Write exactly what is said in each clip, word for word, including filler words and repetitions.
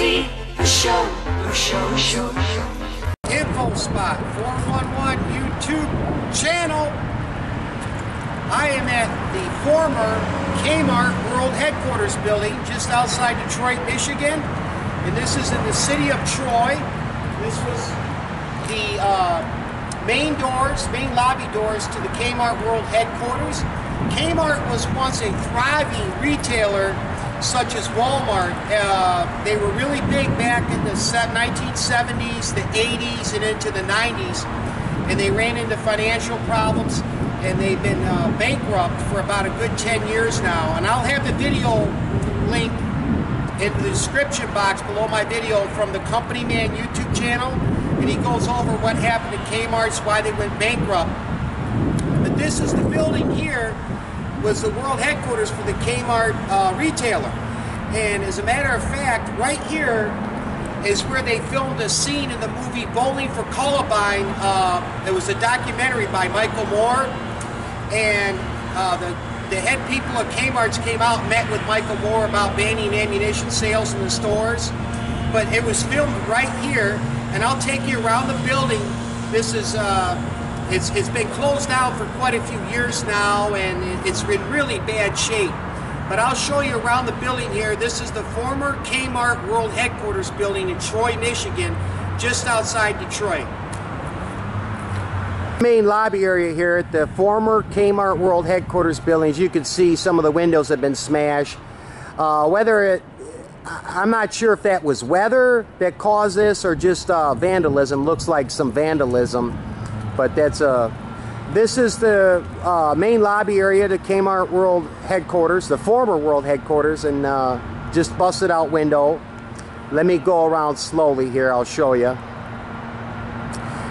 see a show, a show, a show, a show. Info spot, four one one YouTube channel. I am at the former Kmart World Headquarters building just outside Detroit, Michigan. And this is in the city of Troy. This was the uh, main doors, main lobby doors to the Kmart World Headquarters. Kmart was once a thriving retailer such as Walmart. Uh, they were really big back in the nineteen seventies, the eighties, and into the nineties. And they ran into financial problems, and they've been uh, bankrupt for about a good ten years now. And I'll have the video link in the description box below my video from the Company Man YouTube channel, and he goes over what happened to Kmart's, why they went bankrupt. But this is the building here was the world headquarters for the Kmart uh, retailer. And as a matter of fact, right here is where they filmed a scene in the movie Bowling for Columbine. Uh, it was a documentary by Michael Moore, and uh, the The head people of Kmart's came out and met with Michael Moore about banning ammunition sales in the stores. But it was filmed right here, and I'll take you around the building. This is, uh, it's, it's been closed down for quite a few years now, and it's in really bad shape. But I'll show you around the building here. This is the former Kmart World Headquarters building in Troy, Michigan, just outside Detroit. Main lobby area here at the former Kmart World Headquarters building. As you can see, some of the windows have been smashed. Uh, whether it, I'm not sure if that was weather that caused this or just uh, vandalism. Looks like some vandalism, but that's a. Uh, this is the uh, main lobby area to Kmart World Headquarters, the former World Headquarters, and uh, just busted out window. Let me go around slowly here. I'll show you.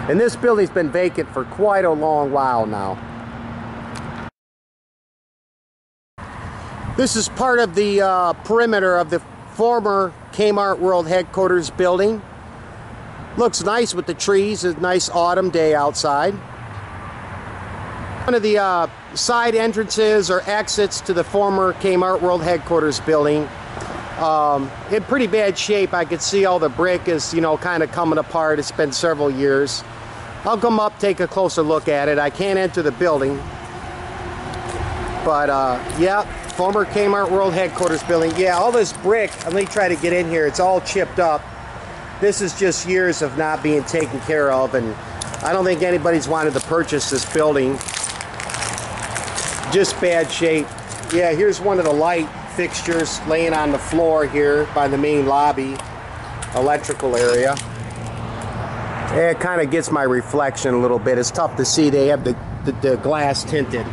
And this building's been vacant for quite a long while now. This is part of the uh, perimeter of the former Kmart World Headquarters building. Looks nice with the trees. It's a nice autumn day outside. One of the uh, side entrances or exits to the former Kmart World Headquarters building. Um, in pretty bad shape. I could see all the brick is, you know, kind of coming apart. It's been several years. I'll come up, take a closer look at it. I can't enter the building, but uh, yeah, former Kmart World Headquarters building. Yeah, all this brick, let me try to get in here, it's all chipped up. This is just years of not being taken care of, and I don't think anybody's wanted to purchase this building. Just bad shape. Yeah, here's one of the light fixtures laying on the floor here by the main lobby electrical area. It kind of gets my reflection a little bit. It's tough to see. They have the, the, the glass tinted.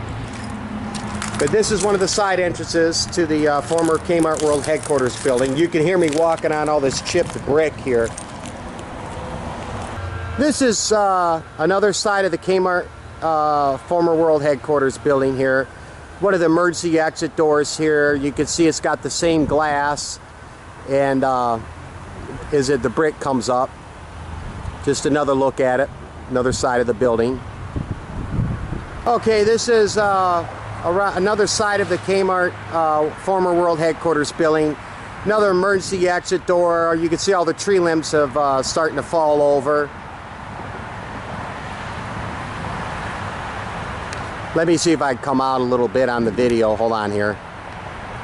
But this is one of the side entrances to the uh, former Kmart World Headquarters building. You can hear me walking on all this chipped brick here. This is uh, another side of the Kmart uh, former World Headquarters building here. One of the emergency exit doors here. You can see it's got the same glass, and uh, is it the brick comes up. Just another look at it, another side of the building. Okay, this is uh, around another side of the Kmart uh, former World Headquarters building. Another emergency exit door. You can see all the tree limbs have uh, starting to fall over. Let me see if I can come out a little bit on the video. Hold on here.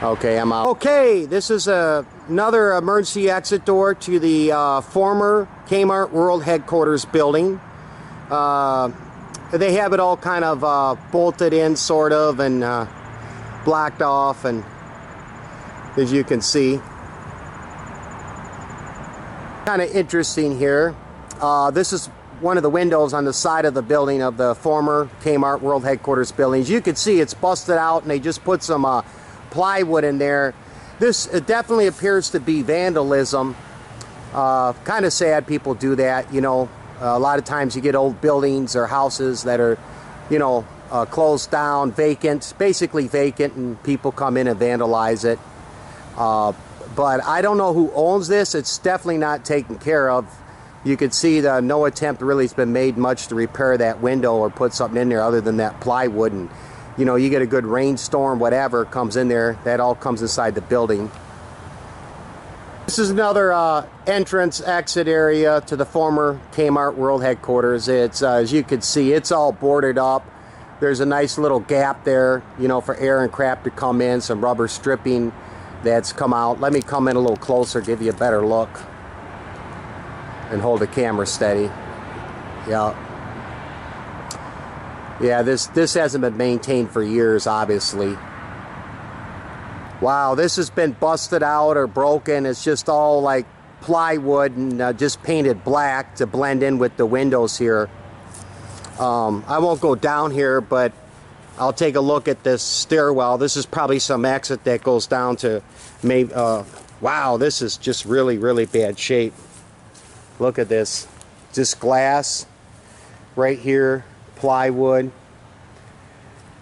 Okay, I'm out. Okay, this is a, another emergency exit door to the uh, former Kmart World Headquarters building. Uh, they have it all kind of uh, bolted in, sort of, and uh, blocked off, and as you can see. Kind of interesting here. Uh, this is one of the windows on the side of the building of the former Kmart World Headquarters buildings. You can see it's busted out, and they just put some uh, plywood in there. This it definitely appears to be vandalism. Uh, kind of sad people do that, you know. Uh, a lot of times you get old buildings or houses that are, you know, uh, closed down, vacant, basically vacant, and people come in and vandalize it. Uh, but I don't know who owns this. It's definitely not taken care of. You can see the no attempt really has been made much to repair that window or put something in there other than that plywood. And you know, you get a good rainstorm, whatever comes in there, that all comes inside the building. This is another uh, entrance exit area to the former Kmart World Headquarters. It's, uh, as you can see, it's all boarded up. There's a nice little gap there, you know, for air and crap to come in, some rubber stripping that's come out. Let me come in a little closer, give you a better look, and hold the camera steady. Yeah. Yeah, this, this hasn't been maintained for years, obviously. Wow, this has been busted out or broken. It's just all like plywood and uh, just painted black to blend in with the windows here. Um, I won't go down here, but I'll take a look at this stairwell. This is probably some exit that goes down to maybe, uh, wow, this is just really, really bad shape. Look at this, just glass right here, plywood.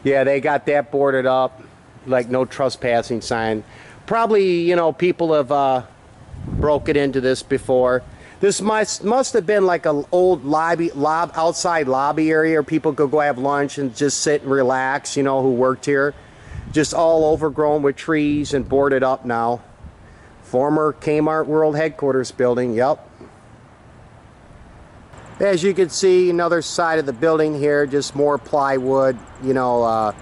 Yeah, they got that boarded up. Like no trespassing sign. Probably, you know, people have uh, broken into this before. This must must have been like an old lobby, lob, outside lobby area where people could go have lunch and just sit and relax, you know, who worked here. Just all overgrown with trees and boarded up now. Former Kmart World Headquarters building, yep. As you can see, another side of the building here, just more plywood, you know, uh,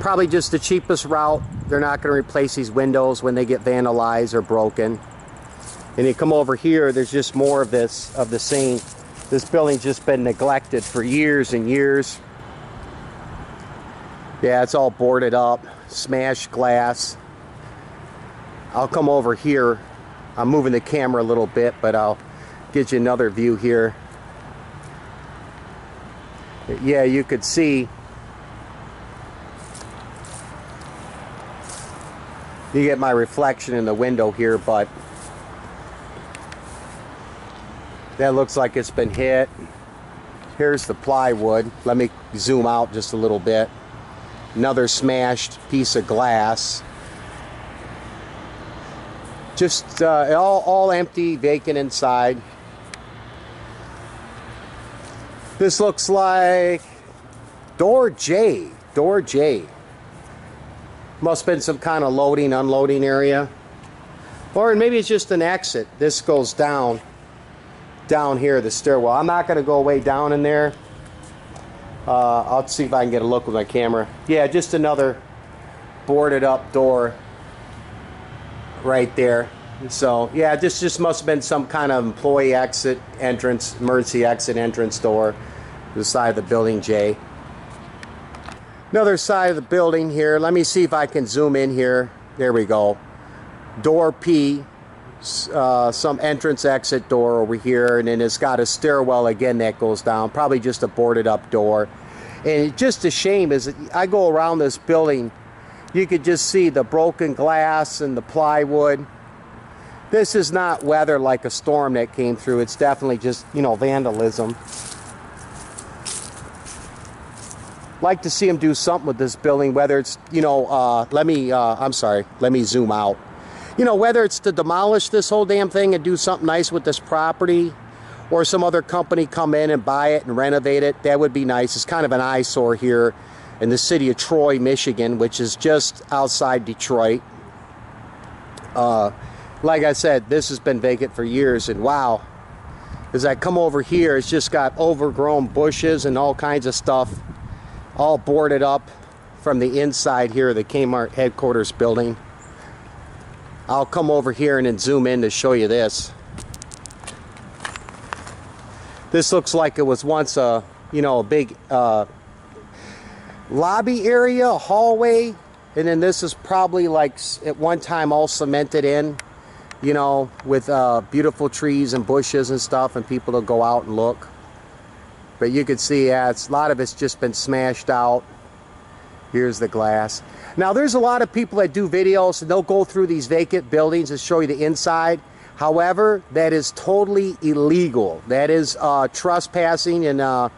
probably just the cheapest route. They're not going to replace these windows when they get vandalized or broken. And you come over here, there's just more of this, of the same. This building's just been neglected for years and years. Yeah, it's all boarded up, smashed glass. I'll come over here. I'm moving the camera a little bit, but I'll get you another view here. Yeah, you could see you get my reflection in the window here, but that looks like it's been hit. Here's the plywood. Let me zoom out just a little bit. Another smashed piece of glass. Just uh, all, all empty, vacant inside. This looks like door J, door J. Must have been some kind of loading, unloading area. Or maybe it's just an exit. This goes down, down here, the stairwell. I'm not going to go way down in there. Uh, I'll see if I can get a look with my camera. Yeah, just another boarded up door right there. So, yeah, this just must have been some kind of employee exit entrance, emergency exit entrance door to the side of the building J. Another side of the building here. Let me see if I can zoom in here. There we go. Door P, uh, some entrance exit door over here, and then it's got a stairwell again that goes down. Probably just a boarded up door. And it's just a shame is I go around this building, you could just see the broken glass and the plywood. This is not weather like a storm that came through. It's definitely just, you know, vandalism. Like to see them do something with this building, whether it's, you know, uh, let me, uh, I'm sorry, let me zoom out. You know, whether it's to demolish this whole damn thing and do something nice with this property, or some other company come in and buy it and renovate it, that would be nice. It's kind of an eyesore here in the city of Troy, Michigan, which is just outside Detroit. Uh, like I said, this has been vacant for years, and wow, as I come over here, it's just got overgrown bushes and all kinds of stuff. All boarded up from the inside here of the Kmart headquarters building. I'll come over here and then zoom in to show you this. This looks like it was once a, you know, a big uh, lobby area, a hallway, and then this is probably like at one time all cemented in, you know, with uh, beautiful trees and bushes and stuff, and people will go out and look. But you can see, yeah, it's, a lot of it's just been smashed out. Here's the glass. Now, there's a lot of people that do videos, and they'll go through these vacant buildings and show you the inside. However, that is totally illegal. That is uh, trespassing and uh,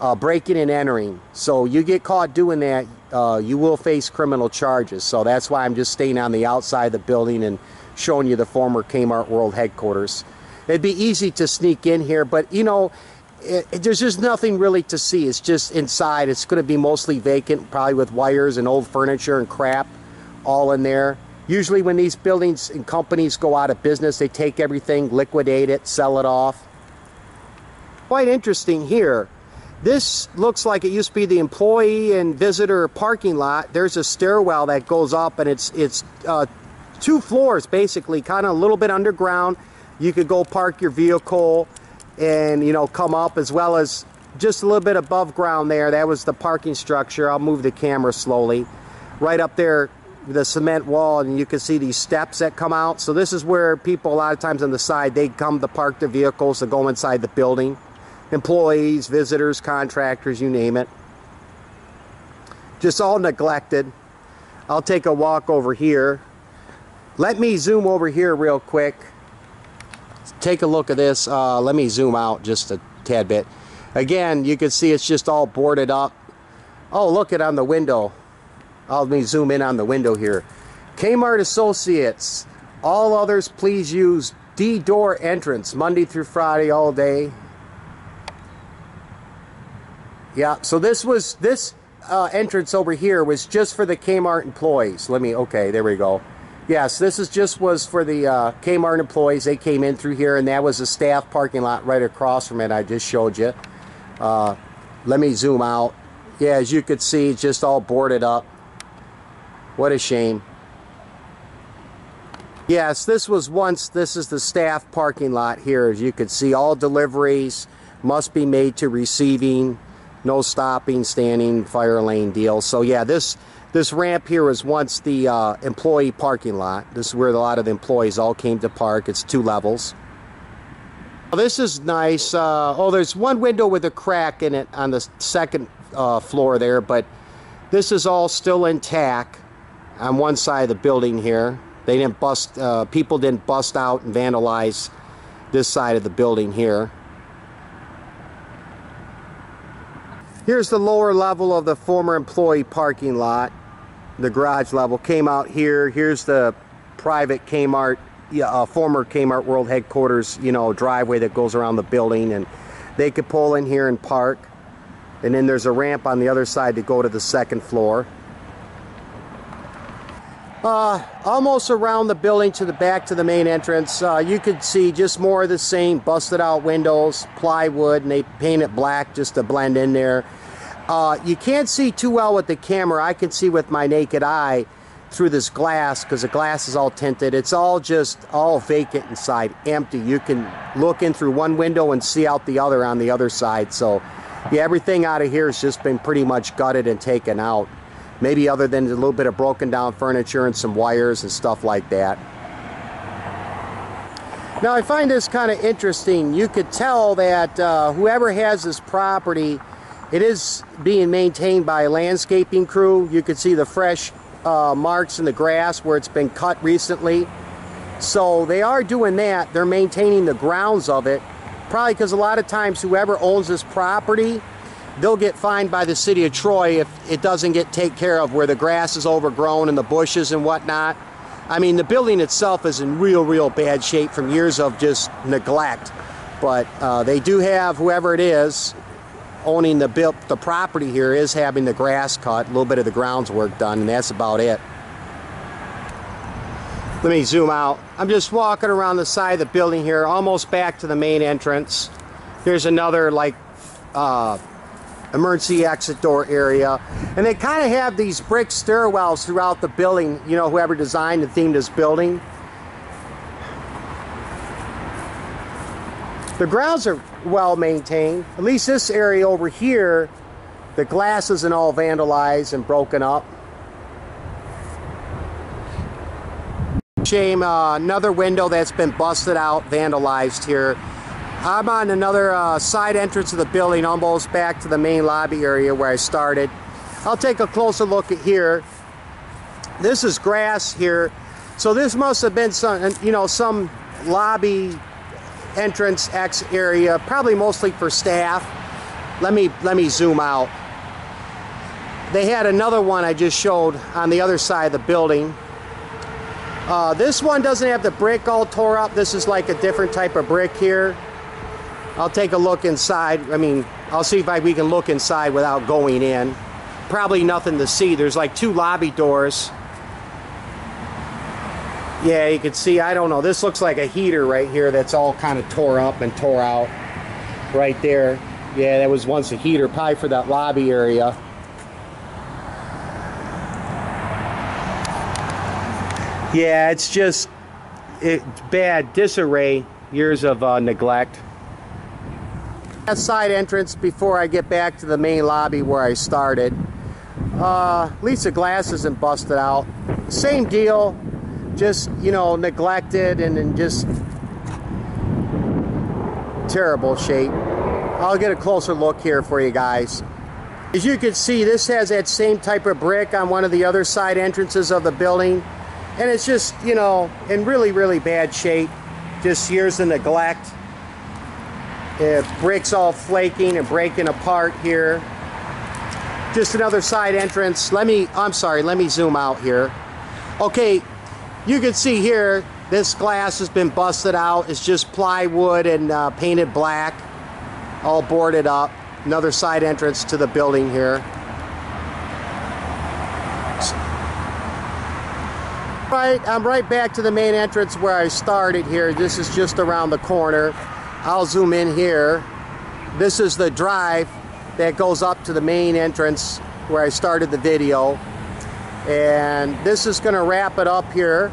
uh, breaking and entering. So you get caught doing that, uh, you will face criminal charges. So that's why I'm just staying on the outside of the building and showing you the former Kmart World Headquarters. It'd be easy to sneak in here, but, you know, It, it, there's just nothing really to see. It's just inside. It's going to be mostly vacant, probably with wires and old furniture and crap all in there. Usually when these buildings and companies go out of business, they take everything, liquidate it, sell it off. Quite interesting here. This looks like it used to be the employee and visitor parking lot. There's a stairwell that goes up, and it's it's uh, two floors basically, kind of a little bit underground. You could go park your vehicle and, you know, come up, as well as just a little bit above ground there. That was the parking structure. I'll move the camera slowly. Right up there, the cement wall, and you can see these steps that come out. So this is where people, a lot of times on the side, they come to park their vehicles to go inside the building. Employees, visitors, contractors, you name it. Just all neglected. I'll take a walk over here. Let me zoom over here real quick. Take a look at this. Uh, let me zoom out just a tad bit. Again, you can see it's just all boarded up. Oh, look it on the window. I'll let me zoom in on the window here. Kmart Associates. All others, please use D door entrance Monday through Friday all day. Yeah, so this was this uh, entrance over here was just for the Kmart employees. Let me, okay, there we go. Yes, this is just was for the uh, Kmart employees. They came in through here, and that was a staff parking lot right across from it. I just showed you. Uh, let me zoom out. Yeah, as you could see, it's just all boarded up. What a shame. Yes, this was once, this is the staff parking lot here. As you could see, all deliveries must be made to receiving. No stopping, standing, fire lane deal. So yeah, this this ramp here was once the uh, employee parking lot. This is where a lot of the employees all came to park. It's two levels. Well, this is nice. Uh, oh, there's one window with a crack in it on the second uh, floor there, but this is all still intact on one side of the building here. They didn't bust, uh, people didn't bust out and vandalize this side of the building here. Here's the lower level of the former employee parking lot. The garage level came out here. Here's the private Kmart, uh, former Kmart World Headquarters, you know, driveway that goes around the building, and they could pull in here and park. And then there's a ramp on the other side to go to the second floor. Uh, almost around the building to the back to the main entrance, uh, you could see just more of the same busted out windows, plywood, and they paint it black just to blend in there. Uh, you can't see too well with the camera. I can see with my naked eye through this glass because the glass is all tinted. It's all just all vacant inside, empty. You can look in through one window and see out the other on the other side. So yeah, everything out of here has just been pretty much gutted and taken out. Maybe other than a little bit of broken down furniture and some wires and stuff like that. Now I find this kind of interesting. You could tell that uh, whoever has this property, it is being maintained by a landscaping crew. You could see the fresh uh, marks in the grass where it's been cut recently. So they are doing that. They're maintaining the grounds of it. Probably because a lot of times whoever owns this property, they'll get fined by the city of Troy if it doesn't get take care of where the grass is overgrown and the bushes and whatnot. I mean, the building itself is in real, real bad shape from years of just neglect. But uh, they do have, whoever it is owning the built the property here is having the grass cut, a little bit of the grounds work done, and that's about it. Let me zoom out. I'm just walking around the side of the building here, almost back to the main entrance. Here's another like. Uh, emergency exit door area, and they kind of have these brick stairwells throughout the building, you know, whoever designed and themed this building. The grounds are well maintained, at least this area over here. The glass isn't all vandalized and broken up. Shame, uh, another window that's been busted out, vandalized here. I'm on another uh, side entrance of the building, almost back to the main lobby area where I started. I'll take a closer look at here. This is grass here. So this must have been some, you know, some lobby entrance X area, probably mostly for staff. Let me, let me zoom out. They had another one I just showed on the other side of the building. Uh, this one doesn't have the brick all tore up. This is like a different type of brick here. I'll take a look inside. I mean, I'll see if I, we can look inside without going in. Probably nothing to see. There's like two lobby doors. yeah, you can see, I don't know, this looks like a heater right here that's all kind of tore up and tore out right there. Yeah, that was once a heater, probably for that lobby area. Yeah, it's just it, bad disarray, years of uh, neglect. That side entrance before I get back to the main lobby where I started. Uh, at least the glass isn't busted out. Same deal, just, you know, neglected and in just terrible shape. I'll get a closer look here for you guys. As you can see, this has that same type of brick on one of the other side entrances of the building. And it's just, you know, in really, really bad shape. Just years of neglect. It bricks all flaking and breaking apart here. Just another side entrance. Let me, I'm sorry, let me zoom out here. Okay, you can see here, this glass has been busted out. It's just plywood and uh, painted black, all boarded up. Another side entrance to the building here. Right, I'm right back to the main entrance where I started here. This is just around the corner. I'll zoom in here. This is the drive that goes up to the main entrance where I started the video. And this is gonna wrap it up here.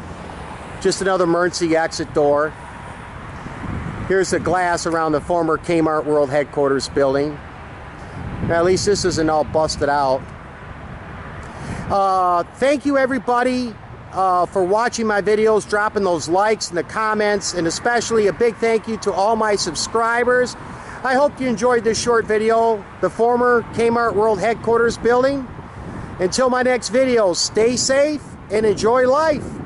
Just another emergency exit door. Here's the glass around the former Kmart World Headquarters building. Now, at least this isn't all busted out. Uh, thank you, everybody. Uh, for watching my videos, dropping those likes and the comments, and especially a big thank you to all my subscribers. I hope you enjoyed this short video, the former Kmart World Headquarters building. Until my next video, stay safe and enjoy life.